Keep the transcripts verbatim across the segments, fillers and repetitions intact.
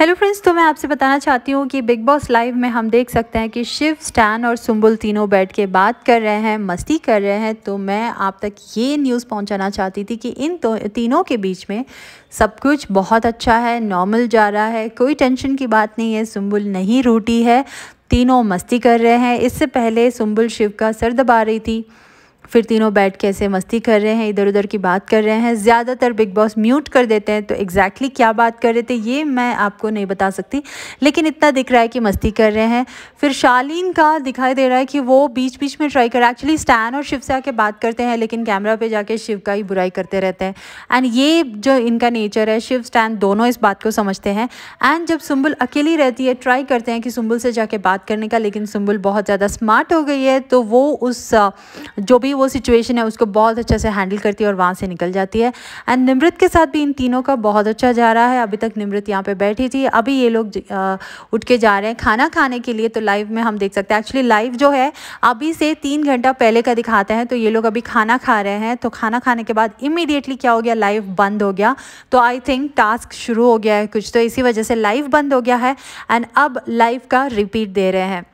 Hello friends, तो मैं आपसे बताना चाहती हूँ कि बिग बॉस लाइव में हम देख सकते हैं कि शिव, स्टैन और सुंबुल तीनों बैठ के बात कर रहे हैं, मस्ती कर रहे हैं। तो मैं आप तक ये न्यूज़ पहुँचाना चाहती थी कि इन तो तीनों के बीच में सब कुछ बहुत अच्छा है, नॉर्मल जा रहा है, कोई टेंशन की बात नहीं है। सुंबुल नहीं रूठी है, तीनों मस्ती कर रहे हैं। इससे पहले सुंबुल शिव का सर दबा रही थी, फिर तीनों बैठ के ऐसे मस्ती कर रहे हैं, इधर उधर की बात कर रहे हैं। ज़्यादातर बिग बॉस म्यूट कर देते हैं, तो एग्जैक्टली क्या बात कर रहे थे ये मैं आपको नहीं बता सकती, लेकिन इतना दिख रहा है कि मस्ती कर रहे हैं। फिर शालीन का दिखाई दे रहा है कि वो बीच बीच में ट्राई कर, एक्चुअली स्टैन और शिव से आके बात करते हैं, लेकिन कैमरा पर जाके शिव का ही बुराई करते रहते हैं। एंड ये जो इनका नेचर है, शिव स्टैन दोनों इस बात को समझते हैं। एंड जब सुंबुल अकेली रहती है, ट्राई करते हैं कि सुंबुल से जाके बात करने का, लेकिन सुंबुल बहुत ज़्यादा स्मार्ट हो गई है, तो वो उस जो भी वो सिचुएशन है उसको बहुत अच्छे से हैंडल करती है और वहाँ से निकल जाती है। एंड निमृत के साथ भी इन तीनों का बहुत अच्छा जा रहा है। अभी तक निमृत यहाँ पे बैठी थी, अभी ये लोग उठ के जा रहे हैं खाना खाने के लिए। तो लाइव में हम देख सकते हैं, एक्चुअली लाइव जो है अभी से तीन घंटा पहले का दिखाते हैं, तो ये लोग अभी खाना खा रहे हैं। तो खाना खाने के बाद इमीडिएटली क्या हो गया, लाइव बंद हो गया। तो आई थिंक टास्क शुरू हो गया है कुछ, तो इसी वजह से लाइव बंद हो गया है। एंड अब लाइव का रिपीट दे रहे हैं।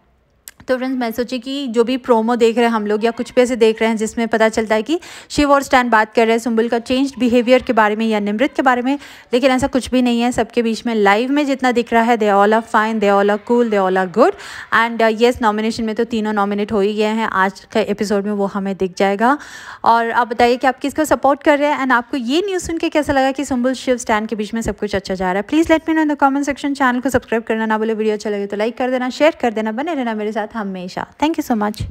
तो फ्रेंड्स, मैं सोची कि जो भी प्रोमो देख रहे हैं हम लोग या कुछ पैसे देख रहे हैं जिसमें पता चलता है कि शिव और स्टैन बात कर रहे हैं सुंबुल का चेंज्ड बिहेवियर के बारे में या निमृत के बारे में, लेकिन ऐसा कुछ भी नहीं है। सबके बीच में लाइव में जितना दिख रहा है, they all are fine, they all are cool, they all are good. And yes, nomination में तो तीनों नॉमिनेट हो ही गए हैं, आज के एपिसोड में वो हमें दिख जाएगा। और आप बताइए कि आप किसको सपोर्ट कर रहे हैं, एंड आपको ये न्यूज़ सुन के कैसा लगा कि सुंबुल शिव स्टैन के बीच में सब कुछ अच्छा जा रहा है। Please let me know in the comment section. Channel को सब्सक्राइब करना ना भूले, वीडियो अच्छा लगे तो लाइक कर देना, शेयर कर देना, बने रहना मेरे साथ हमेशा। Thank you so much.